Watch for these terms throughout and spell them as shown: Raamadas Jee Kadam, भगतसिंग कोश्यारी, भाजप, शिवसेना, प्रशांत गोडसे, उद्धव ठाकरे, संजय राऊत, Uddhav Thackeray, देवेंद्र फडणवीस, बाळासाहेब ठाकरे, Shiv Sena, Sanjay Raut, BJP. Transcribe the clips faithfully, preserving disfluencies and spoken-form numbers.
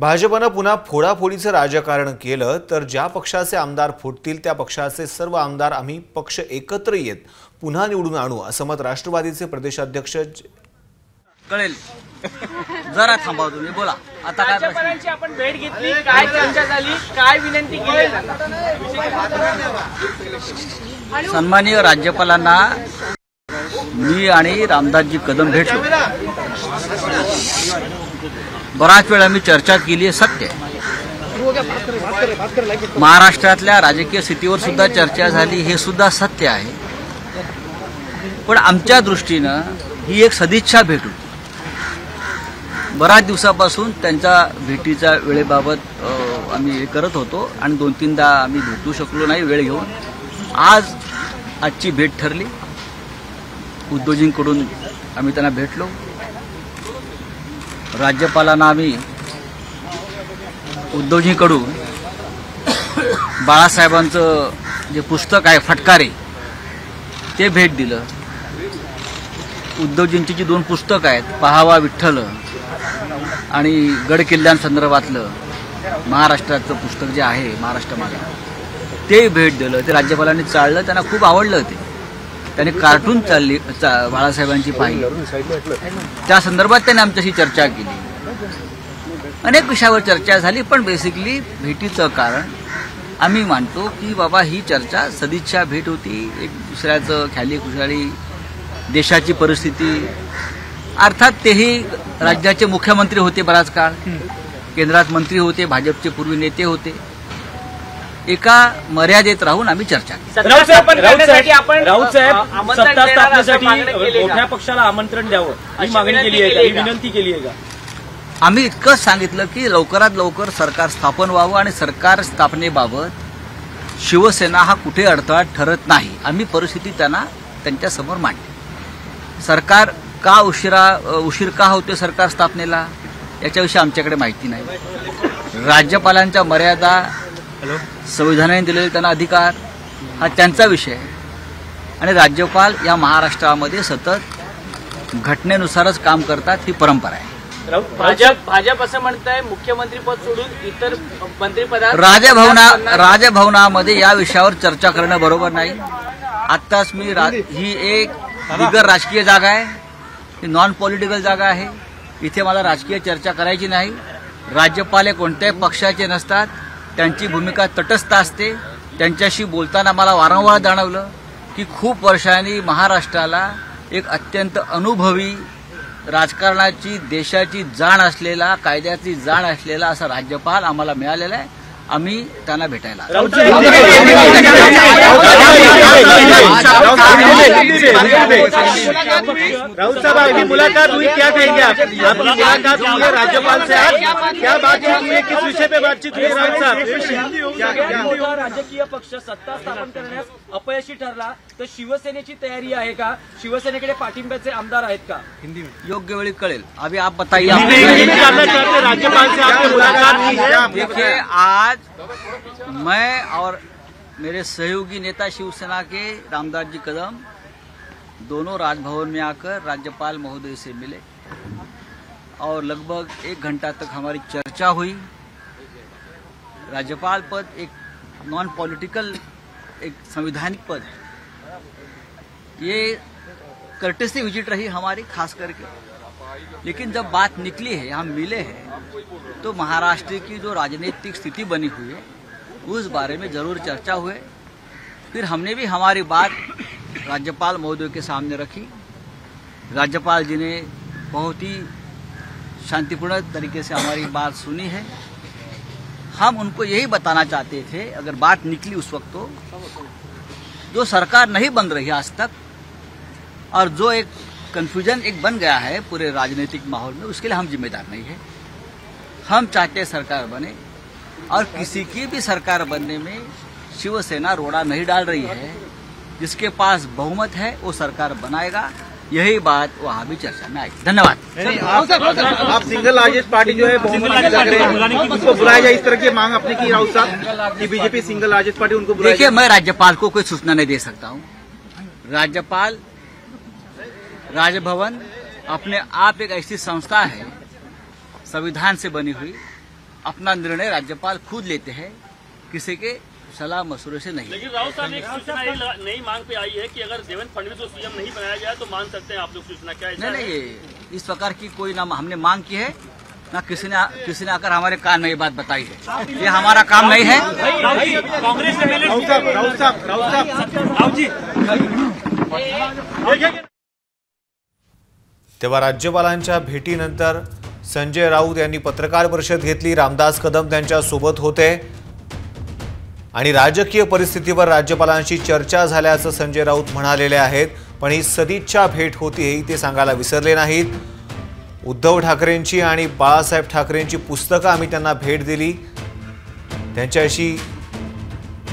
भाजपनं पुन्हा फोडाफोडीचं राजकारण केलं तर ज्या पक्षाचे आमदार फुटतील त्या पक्षाचे सर्व आमदार आम्ही पक्ष एकत्र येत पुन्हा निवडून आणू असं मत राष्ट्रवादीचे प्रदेशाध्यक्ष कळेल जरा थांबा तुम्ही बोला आता काय आपण भेट घेतली काय चर्चा झाली काय विनंती केली सन्माननीय राज्यपालांना मी आणि रामदास जी कदम भेटलो बराच वेळा मी चर्चा केली आहे सत्य महाराष्ट्रातल्या राजकीय स्थितीवर सुद्धा चर्चा झाली हे सुद्धा सत्य आहे पण आमच्या दृष्टीने ही एक सदिच्छा भेट होती बराच दिवसापासून त्यांच्या भेटीच्या वेळेबाबत आम्ही हे करत होतो आणि दोन तीनदा आम्ही भेटू शकलो नाही वेळ घेऊन आज आजची भेट ठरली उद्योजकांकडून आम्ही त्यांना भेटलो राज्यपालांना आम्ही उद्धवजींकडून बाळासाहेबांचं जे पुस्तक आहे फटकारे ते भेट दिलं उद्धवजींची जी दोन पुस्तक आहेत पहावा विठ्ठल आणि गड किल्ल्यांसंदर्भातलं महाराष्ट्राचं पुस्तक जे आहे महाराष्ट्र माझा ते भेट दिलं ते राज्यपालांनी चाळलं त्यांना खूप आवडलं ते त्याने कार्टून चालली बाळासाहेबांची पाहिली त्या संदर्भात त्याने आमच्याशी चर्चा केली अनेक विषयावर चर्चा झाली पण बेसिकली भेटीचं कारण आम्ही मानतो की बाबा ही चर्चा सदिच्छा भेट होती एक दुसऱ्याचं ख्याली खुशाली देशाची परिस्थिती अर्थात तेही राज्याचे मुख्यमंत्री होते बराच काळ केंद्रात मंत्री होते भाजपचे पूर्वी नेते होते एका मर्यादेत राहून आम्ही चर्चा केली आम्ही इतकंच सांगितलं की लवकरात लवकर सरकार स्थापन व्हावं आणि सरकार स्थापनेबाबत शिवसेना हा कुठे अडथळा ठरत नाही आम्ही परिस्थिती त्यांना त्यांच्या समोर मांडली सरकार का उशिरा उशीर का होते सरकार स्थापनेला याच्याविषयी आमच्याकडे माहिती नाही राज्यपालांच्या मर्यादा संविधानाने दिलेले त्यांना अधिकार हा त्यांचा विषय आणि राज्यपाल या महाराष्ट्रामध्ये सतत घटनेनुसारच काम करतात ही परंपरा आहे भाजप भाजप असं म्हणतंय मुख्यमंत्रीपद सोडून इतर मंत्रिपद राजभवना राजभवनामध्ये या विषयावर चर्चा करणं बरोबर नाही आत्ताच मी ही एक बिगर राजकीय जागा आहे ही नॉन पॉलिटिकल जागा आहे इथे मला राजकीय चर्चा करायची नाही राज्यपाल हे कोणत्याही पक्षाचे नसतात त्यांची भूमिका तटस्थ असते त्यांच्याशी बोलताना मला वारंवार जाणवलं की खूप वर्षांनी महाराष्ट्राला एक अत्यंत अनुभवी राजकारणाची देशाची जाण असलेला कायद्याची जाण असलेला असा राज्यपाल आम्हाला मिळालेला आहे आम्ही त्यांना भेटायला राउत साहब आपकी मुलाकात हुई क्या कहेंगे आप आपकी मुलाकात हुई राज्यपाल से आज क्या बातचीत हुई किस विषय पे बातचीत हुई राउत साहब राजकीय पक्ष सत्ता स्थापन करण्यास अपयशी ठरला तर शिवसेनेची तयारी आहे का शिवसेनेकडे पाठिंब्याचे आमदार आहेत का हिंदी योग्य वेळी कळेल अभी आप बताइए राज्यपाल से आपकी मुलाकात देखिए आज मैं और मेरे सहयोगी नेता शिवसेना के रामदास जी कदम दोनों राजभवन में आकर राज्यपाल महोदय से मिले और लगभग एक घंटा तक हमारी चर्चा हुई राज्यपाल पद एक नॉन पॉलिटिकल एक संवैधानिक पद है ये कर्टेसी विजिट रही हमारी खास करके लेकिन जब बात निकली है हम मिले हैं तो महाराष्ट्र की जो राजनीतिक स्थिति बनी हुई है उस बारे में जरूर चर्चा हुए फिर हमने भी हमारी बात राज्यपाल महोदय के सामने रखी राज्यपाल जी ने बहुत ही शांतिपूर्ण तरीके से हमारी बात सुनी है हम उनको यही बताना चाहते थे अगर बात निकली उस वक्त तो जो सरकार नहीं बन रही आज तक और जो एक कन्फ्यूजन एक बन गया है पूरे राजनीतिक माहौल में उसके लिए हम जिम्मेदार नहीं है हम चाहते हैं सरकार बने और किसी की भी सरकार बनने में शिवसेना रोड़ा नहीं डाल रही है जिसके पास बहुमत है वो सरकार बनाएगा यही बात वहाँ भी चर्चा में आई धन्यवाद आप, आप सिंगल लार्जेस्ट पार्टी जो है उनको बुलाया जाए इस तरह की मांग आपने की राउत साहब कि बीजेपी सिंगल लार्जेस्ट पार्टी उनको बुलाया देखिए मैं राज्यपाल को कोई सूचना नहीं दे सकता हूँ राज्यपाल राजभवन अपने आप एक ऐसी संस्था है संविधान से बनी हुई अपना निर्णय राज्यपाल खुद लेते हैं, किसी के सलाह मशूरे से नहीं। लेकिन राउत साहब एक सूचना नई मांग पे आई है कि अगर देवेंद्र फडणवीस को सीएम नहीं बनाया जाए तो मान सकते हैं आप लोग सूचना क्या है? नहीं नहीं, इस प्रकार की कोई ना हमने मांग की है ना किसी ने किसी ने आकर हमारे कान में ये बात बताई है, ये हमारा काम नहीं है। कांग्रेस तेव्हा राज्यपालांच्या भेटीनंतर संजय राऊत यांनी पत्रकार परिषद घेतली। रामदास कदम त्यांच्या सोबत होते आणि राजकीय परिस्थितीवर राज्यपालांशी चर्चा झाल्याचं संजय राऊत म्हणालेले आहेत, पण ही सदिच्छा भेट होती हे ते सांगायला विसरले नाहीत। उद्धव ठाकरेंची आणि बाळासाहेब ठाकरेंची पुस्तकं आम्ही त्यांना भेट दिली, त्यांच्याशी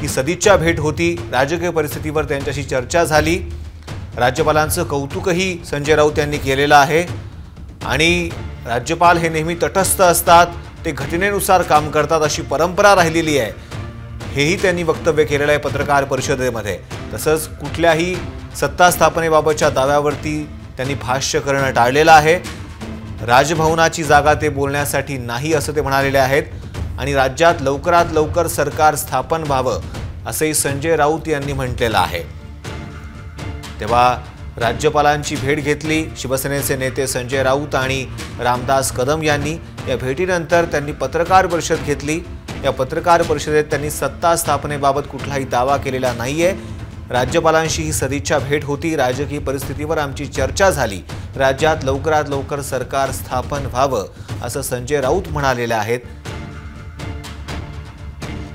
ही सदिच्छा भेट होती, राजकीय परिस्थितीवर त्यांच्याशी चर्चा झाली। राज्यपालांचं कौतुकही संजय राऊत यांनी केलेलं आहे आणि राज्यपाल हे नेहमी तटस्थ असतात, ते घटनेनुसार काम करतात अशी परंपरा राहिलेली आहे हेही त्यांनी वक्तव्य केलेलं आहे पत्रकार परिषदेमध्ये। तसंच कुठल्याही सत्ता स्थापनेबाबतच्या दाव्यावरती त्यांनी भाष्य करणं टाळलेलं आहे। राजभवनाची जागा ते बोलण्यासाठी नाही असं ते म्हणालेले आहेत आणि राज्यात लवकरात लवकर सरकार स्थापन व्हावं असंही संजय राऊत यांनी म्हटलेलं आहे। तेव्हा राज्यपालांची भेट घेतली शिवसेनेचे नेते संजय राऊत आणि रामदास कदम यांनी। या भेटीनंतर त्यांनी पत्रकार परिषद घेतली। या पत्रकार परिषदेत त्यांनी सत्ता स्थापनेबाबत कुठलाही दावा केलेला नाहीये। राज्यपालांशी ही सदिच्छा भेट होती, राजकीय परिस्थितीवर आमची चर्चा झाली, राज्यात लवकरात लवकर सरकार स्थापन व्हावं असं संजय राऊत म्हणालेले आहेत।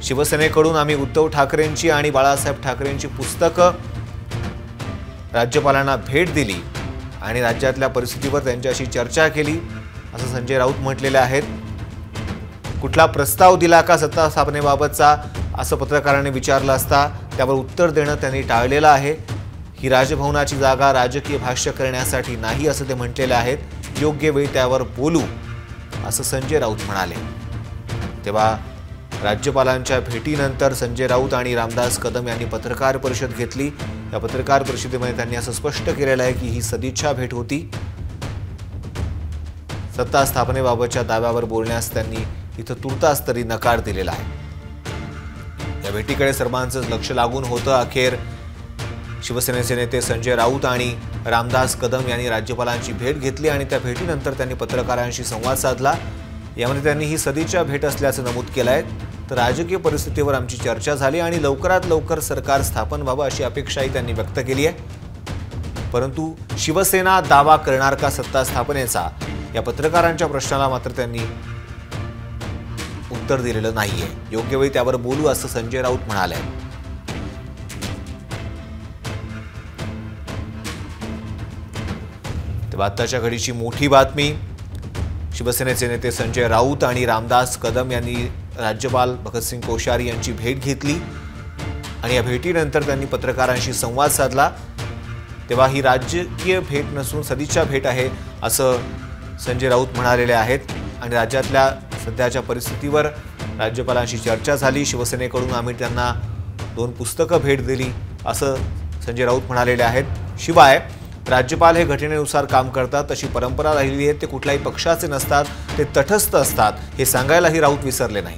शिवसेनेकडून आम्ही उद्धव ठाकरेंची आणि बाळासाहेब ठाकरेंची पुस्तकं राज्यपालांना भेट दिली आणि राज्यातल्या परिस्थितीवर त्यांच्याशी चर्चा केली असं संजय राऊत म्हटलेले आहेत। कुठला प्रस्ताव दिला का सत्ता स्थापनेबाबतचा असं पत्रकारांनी विचारलं असता त्यावर उत्तर देणं त्यांनी टाळलेलं आहे। ही राजभवनाची जागा राजकीय भाष्य करण्यासाठी नाही असं ते म्हटलेले आहेत, योग्य वेळी त्यावर बोलू असं संजय राऊत म्हणाले। तेव्हा राज्यपालांच्या भेटीनंतर संजय राऊत आणि रामदास कदम यांनी पत्रकार परिषद घेतली। या पत्रकार परिषदेमध्ये त्यांनी असं स्पष्ट केलेलं आहे की ही सदिच्छा भेट होती, सत्ता स्थापनेबाबतच्या दाव्यावर बोलण्यास त्यांनी इथं तुर्तास तरी नकार दिलेला आहे। या भेटीकडे सर्वांचं लक्ष लागून होतं। अखेर शिवसेनेचे नेते संजय राऊत आणि रामदास कदम यांनी राज्यपालांची भेट घेतली आणि त्या भेटीनंतर त्यांनी पत्रकारांशी संवाद साधला। यामध्ये त्यांनी ही सदिच्छा भेट असल्याचं नमूद केलं आहे, तर राजकीय परिस्थितीवर आमची चर्चा झाली आणि लवकरात लवकर सरकार स्थापन व्हावं अशी अपेक्षाही त्यांनी व्यक्त केली आहे। परंतु शिवसेना दावा करणार का सत्ता स्थापनेचा या पत्रकारांच्या प्रश्नाला मात्र त्यांनी उत्तर दिलेलं नाहीये, योग्य वेळी त्यावर बोलू असं संजय राऊत म्हणाले। तेव्हा आताच्या घडीची मोठी बातमी, शिवसेनेचे नेते संजय राऊत आणि रामदास कदम यांनी राज्यपाल भगतसिंग कोश्यारी यांची भेट घेतली आणि या भेटीनंतर त्यांनी पत्रकारांशी संवाद साधला। तेव्हा ही राजकीय भेट नसून सदिच्छा भेट आहे असं संजय राऊत म्हणालेले आहेत आणि राज्यातल्या सध्याच्या परिस्थितीवर राज्यपालांशी चर्चा झाली। शिवसेनेकडून आम्ही त्यांना दोन पुस्तकं भेट दिली असं संजय राऊत म्हणालेले आहेत। शिवाय राज्यपाल हे घटनेनुसार काम करतात अशी परंपरा राहिलेली आहे, ते कुठल्याही पक्षाचे नसतात, ते तटस्थ असतात हे सांगायलाही राऊत विसरले नाही।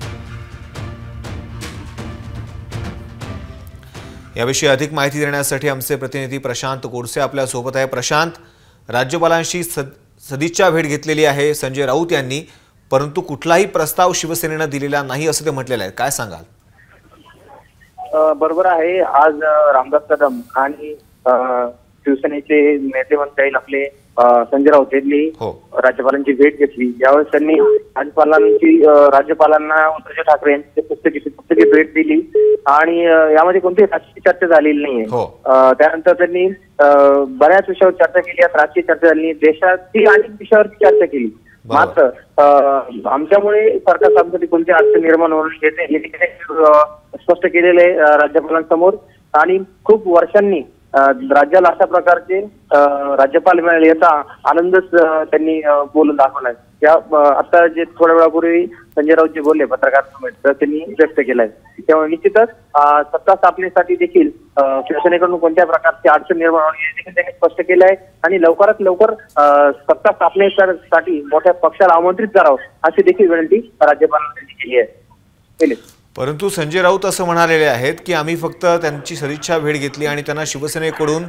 याविषयी अधिक माहिती देण्यासाठी आमचे प्रतिनिधी प्रशांत गोडसे आपल्यासोबत आहे। प्रशांत, राज्यपालांशी सद सदिच्छा भेट घेतलेली आहे संजय राऊत यांनी, परंतु कुठलाही प्रस्ताव शिवसेनेनं दिलेला नाही असं ते म्हटलेलं आहे, काय सांगाल? बरोबर आहे, आज रामदास कदम आणि शिवसेनेचे नेते म्हणता येईल आपले संजय राऊत यांनी राज्यपालांची भेट घेतली। यावेळेस त्यांनी राज्यपालांची राज्यपालांना उद्धवजी ठाकरे यांची पुस्तकी पुस्तकी भेट दिली आणि यामध्ये कोणतीही राजकीय चर्चा झालेली नाहीये। त्यानंतर त्यांनी बऱ्याच विषयावर चर्चा केली, यात राजकीय चर्चा झाली, देशातील अनेक विषयावर चर्चा केली, मात्र आमच्यामुळे सरकार स्थापनेसाठी कोणती अडचण निर्माण होईल हे स्पष्ट केलेलं आहे राज्यपालांसमोर। आणि खूप वर्षांनी राज्याला अशा प्रकारचे राज्यपाल मिळाले याचा आनंदच त्यांनी बोलून दाखवलाय। या आता जे थोड्या वेळापूर्वी संजय राऊत जे बोलले पत्रकार संमेलन त्यांनी व्यक्त केलाय, त्यामुळे निश्चितच सत्ता स्थापनेसाठी देखील शिवसेनेकडून कोणत्या प्रकारची अडचण निर्माण होणे देखील त्यांनी स्पष्ट केलं आहे आणि लवकरात लवकर सत्ता स्थापनेसाठी मोठ्या पक्षाला आमंत्रित करावं अशी देखील विनंती राज्यपालांनी घेतली आहे. परंतु संजय राऊत असं म्हणालेले आहेत की आम्ही फक्त त्यांची सदिच्छा भेट घेतली आणि त्यांना शिवसेनेकडून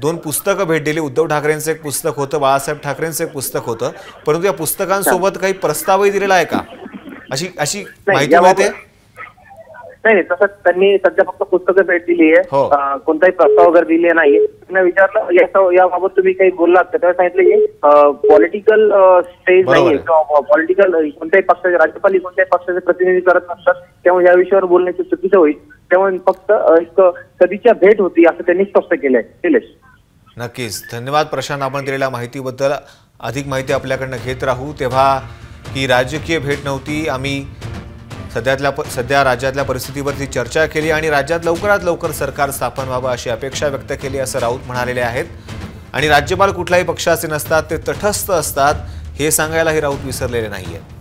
दोन पुस्तकं भेट दिली. उद्धव ठाकरेंचं एक पुस्तक होतं, बाळासाहेब ठाकरेंचं एक पुस्तक होतं, परंतु या पुस्तकांसोबत काही प्रस्तावही दिलेला आहे का, अशी अशी माहिती मिळते? नाही, तसं त्यांनी सध्या फक्त पुस्तकं भेट दिली आहे, कोणताही प्रस्ताव वगैरे दिले नाही. त्यांना विचारलं याबाबत तुम्ही काही बोललात का, त्यावेळेस सांगितलं पॉलिटिकल स्टेज नाही, पॉलिटिकल कोणत्याही पक्षाचे राज्यपाल कोणत्याही पक्षाचे प्रतिनिधी करत नसतात, त्यामुळे या विषयावर बोलण्याची चुकीचं होईल, त्यामुळे फक्त एक सदिच्छा भेट होती असं त्यांनी स्पष्ट केलंय. निलेश, नक्कीच धन्यवाद प्रशांत. आपण दिलेल्या माहितीबद्दल अधिक माहिती आपल्याकडनं घेत राहू. तेव्हा ही राजकीय भेट नव्हती, आम्ही सध्यातल्या सध्या राज्यातल्या परिस्थितीवरती चर्चा केली आणि राज्यात लवकरात लवकर सरकार स्थापन व्हावं अशी अपेक्षा व्यक्त केली असं राऊत म्हणालेले आहेत. आणि राज्यपाल कुठल्याही पक्षाचे नसतात, ते तटस्थ असतात हे सांगायलाही राऊत विसरलेले नाही आहेत.